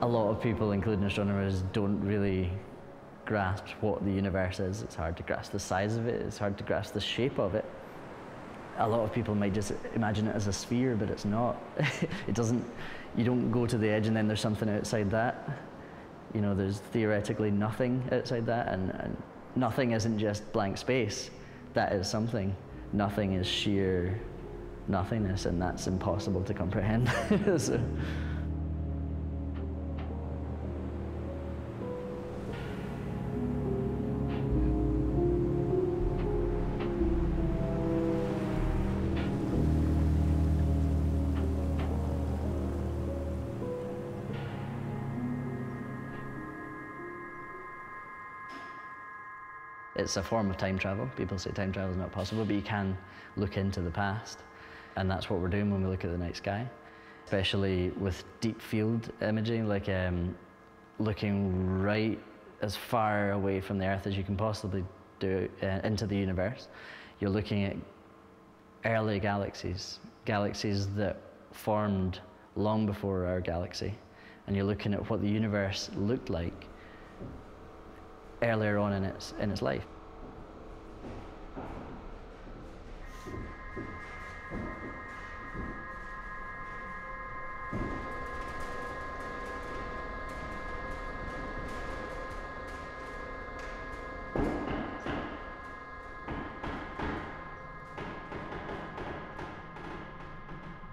a lot of people, including astronomers, don't really grasp what the universe is. It's hard to grasp the size of it. It's hard to grasp the shape of it. A lot of people might just imagine it as a sphere, but it's not. It doesn't, you don't go to the edge and then there's something outside that. You know, there's theoretically nothing outside that, and nothing isn't just blank space. That is something. Nothing is sheer nothingness, and that's impossible to comprehend. So. It's a form of time travel. People say time travel is not possible, but you can look into the past. And that's what we're doing when we look at the night sky, especially with deep field imaging, like looking right as far away from the Earth as you can possibly do into the universe. You're looking at early galaxies, galaxies that formed long before our galaxy. And you're looking at what the universe looked like earlier on in its life.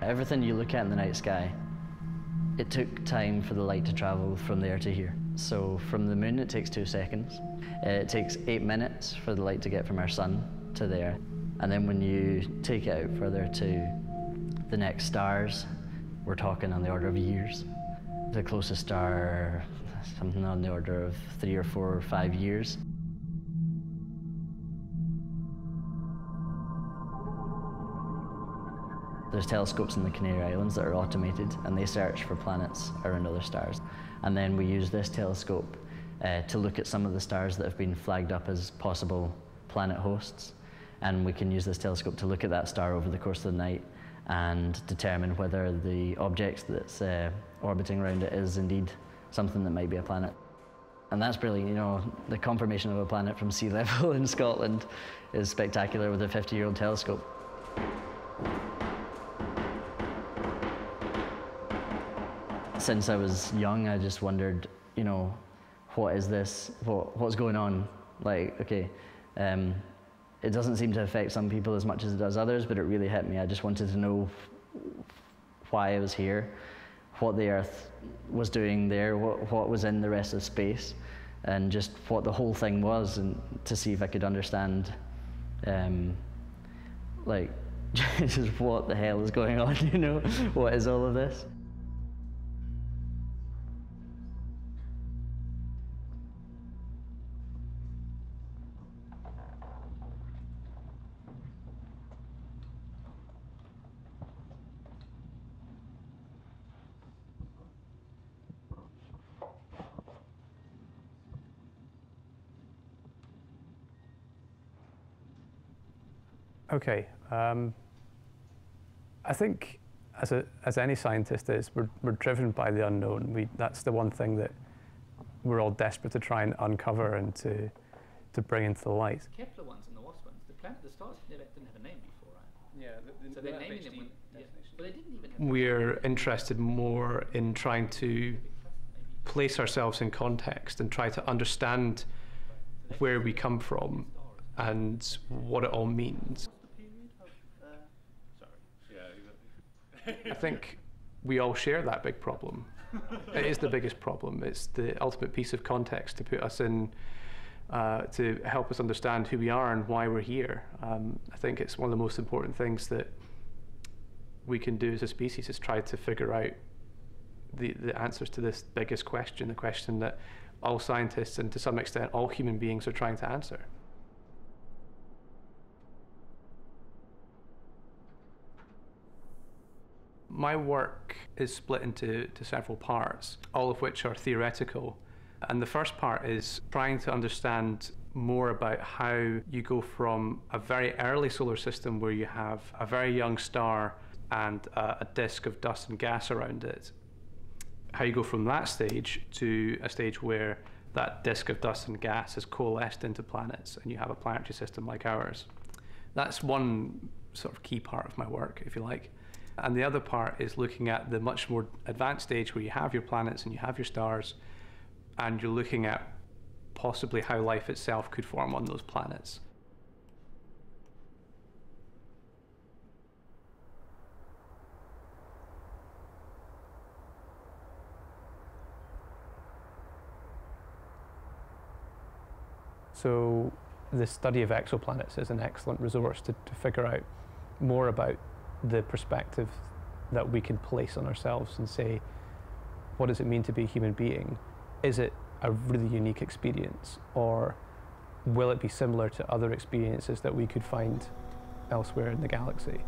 Everything you look at in the night sky, it took time for the light to travel from there to here. So from the moon, it takes 2 seconds. It takes 8 minutes for the light to get from our sun to there. And then when you take it out further to the next stars, we're talking on the order of years. The closest star, something on the order of 3 or 4 or 5 years. There's telescopes in the Canary Islands that are automated, and they search for planets around other stars. And then we use this telescope to look at some of the stars that have been flagged up as possible planet hosts. And we can use this telescope to look at that star over the course of the night and determine whether the object that's orbiting around it is indeed something that might be a planet. And that's brilliant, you know, the confirmation of a planet from sea level in Scotland is spectacular with a 50-year-old telescope. Since I was young, I just wondered, you know, what is this? What's going on? Like, okay, it doesn't seem to affect some people as much as it does others, but it really hit me. I just wanted to know why I was here, what the Earth was doing there, what was in the rest of space, and just what the whole thing was, and to see if I could understand, like, just what the hell is going on, you know? What is all of this? Okay, I think as any scientist is, we're driven by the unknown. That's the one thing that we're all desperate to try and uncover and to bring into the light. Kepler ones and the Wasp ones, the planet, the stars didn't have a name before, right? Yeah, so they're naming them when, yeah, but they didn't even have. We're interested more in trying to place ourselves in context and try to understand where we come from and what it all means. I think we all share that big problem. It is the biggest problem. It's the ultimate piece of context to put us in, to help us understand who we are and why we're here. I think it's one of the most important things that we can do as a species is try to figure out the answers to this biggest question, the question that all scientists and to some extent all human beings are trying to answer. My work is split into several parts, all of which are theoretical. And the first part is trying to understand more about how you go from a very early solar system where you have a very young star and a disk of dust and gas around it, how you go from that stage to a stage where that disk of dust and gas has coalesced into planets and you have a planetary system like ours. That's one sort of key part of my work, if you like. And the other part is looking at the much more advanced stage where you have your planets and you have your stars, and you're looking at possibly how life itself could form on those planets. So the study of exoplanets is an excellent resource to figure out more about the perspective that we can place on ourselves and say, what does it mean to be a human being? Is it a really unique experience, or will it be similar to other experiences that we could find elsewhere in the galaxy?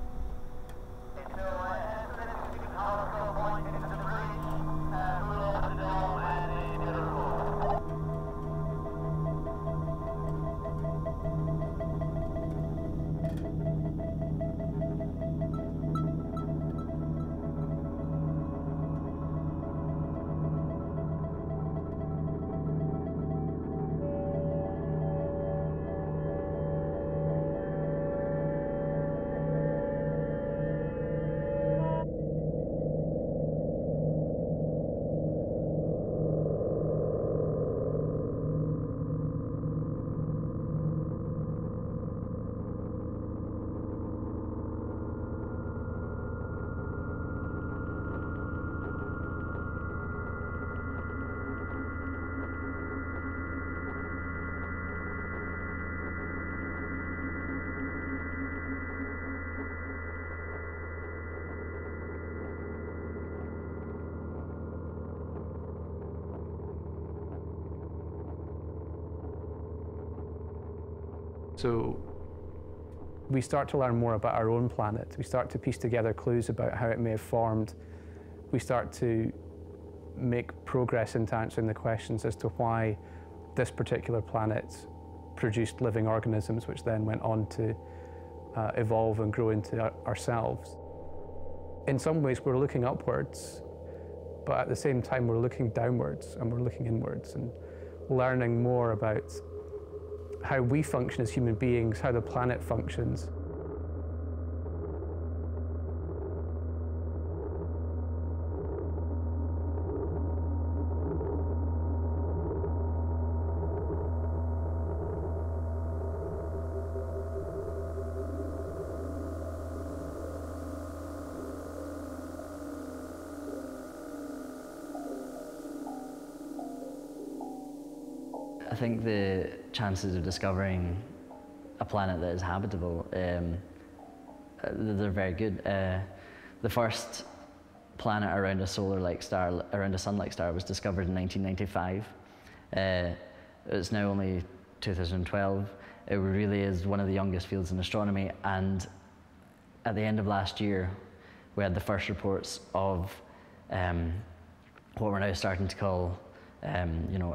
So we start to learn more about our own planet. We start to piece together clues about how it may have formed. We start to make progress into answering the questions as to why this particular planet produced living organisms, which then went on to evolve and grow into ourselves. In some ways, we're looking upwards, but at the same time, we're looking downwards and we're looking inwards and learning more about how we function as human beings, how the planet functions. I think the chances of discovering a planet that is habitable, they're very good. The first planet around a solar-like star, around a sun-like star, was discovered in 1995. It's now only 2012. It really is one of the youngest fields in astronomy, and at the end of last year, we had the first reports of what we're now starting to call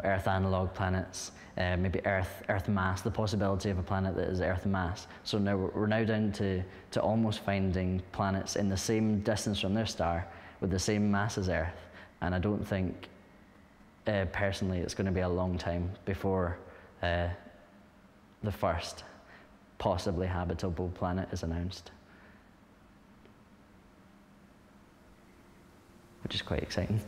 Earth analog planets, maybe Earth mass, the possibility of a planet that is Earth mass. So now we're now down to almost finding planets in the same distance from their star with the same mass as Earth. And I don't think, personally, it's going to be a long time before the first possibly habitable planet is announced, which is quite exciting.